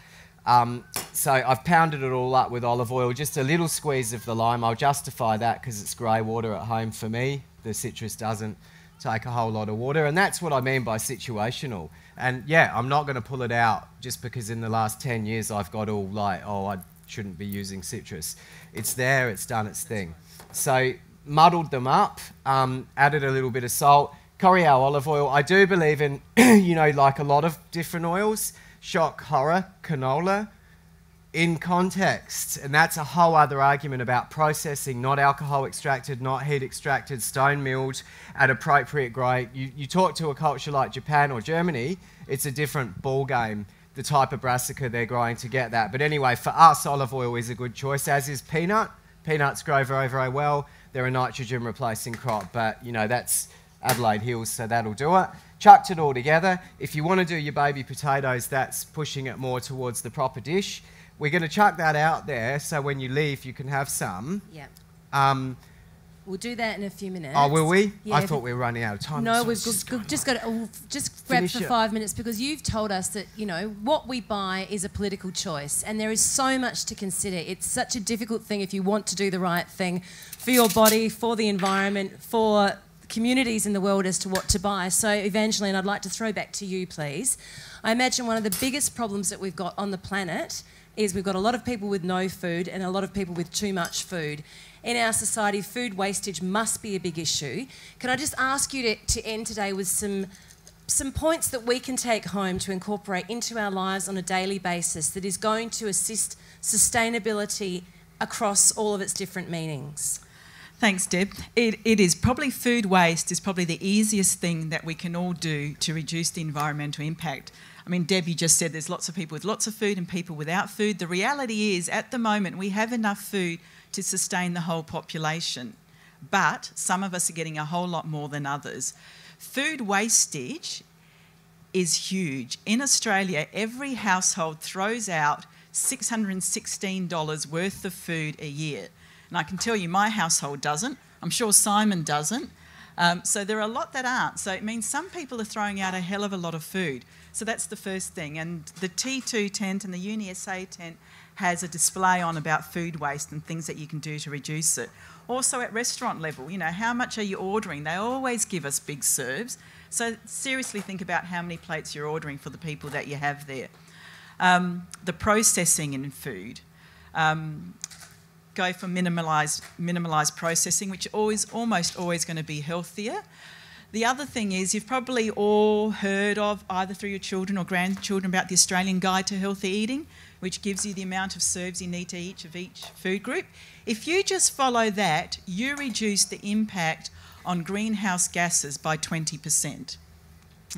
Um, so I've pounded it all up with olive oil, just a little squeeze of the lime. I'll justify that because it's grey water at home for me. The citrus doesn't take a whole lot of water, and that's what I mean by situational. And yeah, I'm not going to pull it out just because in the last ten years I've got all like, oh, I shouldn't be using citrus. It's there, it's done its thing. So muddled them up, um, added a little bit of salt, Coorong olive oil. I do believe in, you know, like a lot of different oils, shock, horror, canola, in context. And that's a whole other argument about processing, not alcohol extracted, not heat extracted, stone milled at appropriate grade. You, you talk to a culture like Japan or Germany, it's a different ball game, the type of brassica they're growing to get that. But anyway, for us, olive oil is a good choice, as is peanut. Peanuts grow very, very well. They're a nitrogen replacing crop, but you know, that's Adelaide Hills, so that'll do it. Chucked it all together. If you want to do your baby potatoes, that's pushing it more towards the proper dish. We're going to chuck that out there, so when you leave, you can have some. Yeah. Um, we'll do that in a few minutes. Oh, will we? Yeah, I thought we were running out of time. No, so we've just, go, just got to we'll just grab for five it. minutes because you've told us that, you know, what we buy is a political choice, and there is so much to consider. It's such a difficult thing if you want to do the right thing for your body, for the environment, for communities in the world as to what to buy. So, Evangeline, I'd like to throw back to you, please. I imagine one of the biggest problems that we've got on the planet is we've got a lot of people with no food and a lot of people with too much food. In our society, food wastage must be a big issue. Can I just ask you to, to end today with some, some points that we can take home to incorporate into our lives on a daily basis that is going to assist sustainability across all of its different meanings? Thanks, Deb. It, it is probably food waste is probably the easiest thing that we can all do to reduce the environmental impact. I mean, Deb, you just said there's lots of people with lots of food and people without food. The reality is, at the moment, we have enough food to sustain the whole population. But some of us are getting a whole lot more than others. Food wastage is huge. In Australia, every household throws out six hundred and sixteen dollars worth of food a year. And I can tell you my household doesn't. I'm sure Simon doesn't. Um, so there are a lot that aren't. So it means some people are throwing out a hell of a lot of food. So that's the first thing. And the T two tent and the UniSA tent has a display on about food waste and things that you can do to reduce it. Also at restaurant level, you know, how much are you ordering? They always give us big serves. So seriously think about how many plates you're ordering for the people that you have there. Um, the processing in food. Um, go for minimalised minimalised processing, which is almost always going to be healthier. The other thing is you've probably all heard of, either through your children or grandchildren, about the Australian Guide to Healthy Eating, which gives you the amount of serves you need to eat of each food group. If you just follow that, you reduce the impact on greenhouse gases by twenty percent.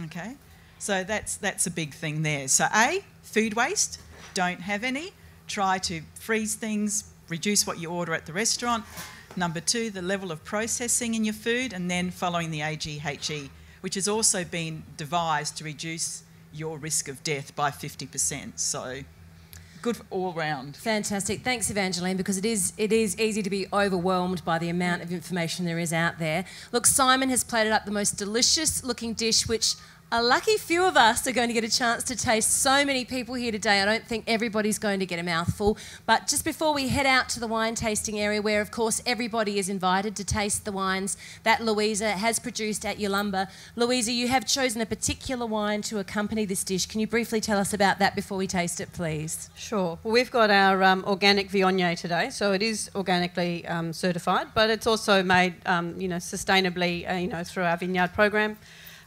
Okay? So that's, that's a big thing there. So A, food waste, don't have any. Try to freeze things, reduce what you order at the restaurant. Number two, the level of processing in your food, and then following the A G H E, which has also been devised to reduce your risk of death by fifty percent. So good all round. Fantastic. Thanks, Evangeline, because it is, it is easy to be overwhelmed by the amount of information there is out there. Look, Simon has plated up the most delicious looking dish, which a lucky few of us are going to get a chance to taste. So many people here today, I don't think everybody's going to get a mouthful. But just before we head out to the wine tasting area, where of course everybody is invited to taste the wines that Louisa has produced at Yalumba. Louisa, you have chosen a particular wine to accompany this dish. Can you briefly tell us about that before we taste it, please? Sure. Well, we've got our um, organic Viognier today, so it is organically um, certified, but it's also made um, you know, sustainably uh, you know, through our vineyard program.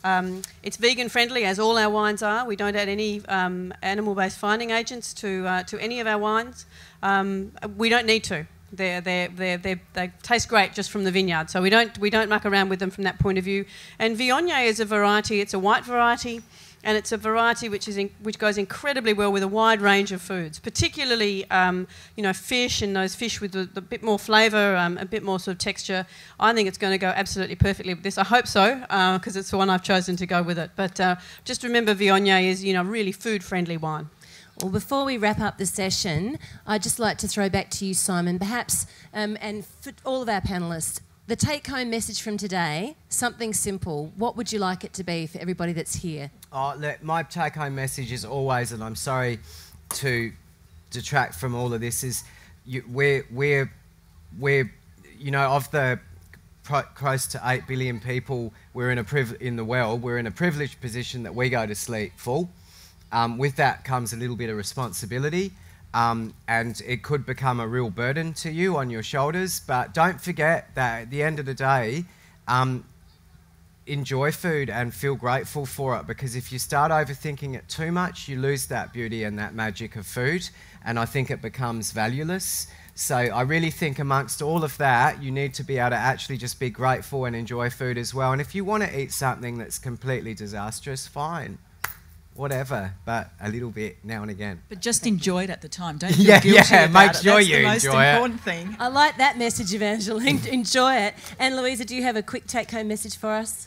Um, it's vegan friendly, as all our wines are. We don't add any um, animal-based fining agents to uh, to any of our wines. Um, we don't need to. They're, they're, they're, they're, they taste great just from the vineyard, so we don't we don't muck around with them from that point of view. And Viognier is a variety. It's a white variety, and it's a variety which is in, which goes incredibly well with a wide range of foods, particularly um, you know, fish, and those fish with a bit more flavour, um, a bit more sort of texture. I think it's going to go absolutely perfectly with this. I hope so, because uh, it's the one I've chosen to go with it. But uh, just remember, Viognier is, you know, really food-friendly wine. Well, before we wrap up the session, I'd just like to throw back to you, Simon, perhaps, um, and for all of our panellists, the take-home message from today, something simple. What would you like it to be for everybody that's here? Oh, look, my take-home message is always, and I'm sorry to detract from all of this, is you, we're, we're, we're, you know, of the pro close to eight billion people we're in, a priv in the world, we're in a privileged position that we go to sleep full. Um, with that comes a little bit of responsibility. Um, and it could become a real burden to you on your shoulders, but don't forget that at the end of the day, um, enjoy food and feel grateful for it, because if you start overthinking it too much, you lose that beauty and that magic of food, and I think it becomes valueless. So I really think amongst all of that, you need to be able to actually just be grateful and enjoy food as well. And if you want to eat something that's completely disastrous, fine. Whatever, but a little bit now and again. But just Thank enjoy you. It at the time. Don't feel yeah, guilty yeah, about make it. Sure That's you the most enjoy important it. Thing. I like that message, Evangeline. Enjoy it. And Louisa, do you have a quick take-home message for us?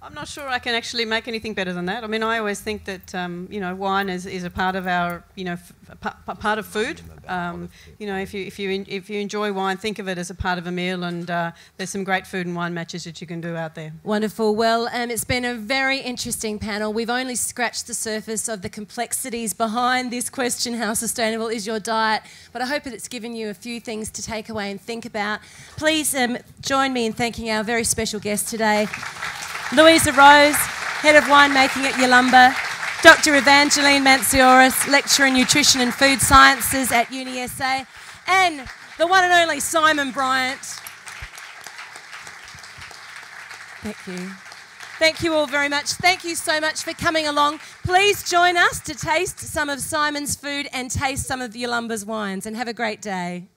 I'm not sure I can actually make anything better than that. I mean, I always think that um, you know, wine is, is a part of our you know f part of food. Um, you know, if you if you in if you enjoy wine, think of it as a part of a meal. And uh, there's some great food and wine matches that you can do out there. Wonderful. Well, um, it's been a very interesting panel. We've only scratched the surface of the complexities behind this question: how sustainable is your diet? But I hope that it's given you a few things to take away and think about. Please um, join me in thanking our very special guest today. Louisa Rose, Head of Winemaking at Yalumba, Doctor Evangeline Mantzioris, lecturer in nutrition and food sciences at UniSA, and the one and only Simon Bryant. Thank you. Thank you all very much. Thank you so much for coming along. Please join us to taste some of Simon's food and taste some of Yalumba's wines, and have a great day.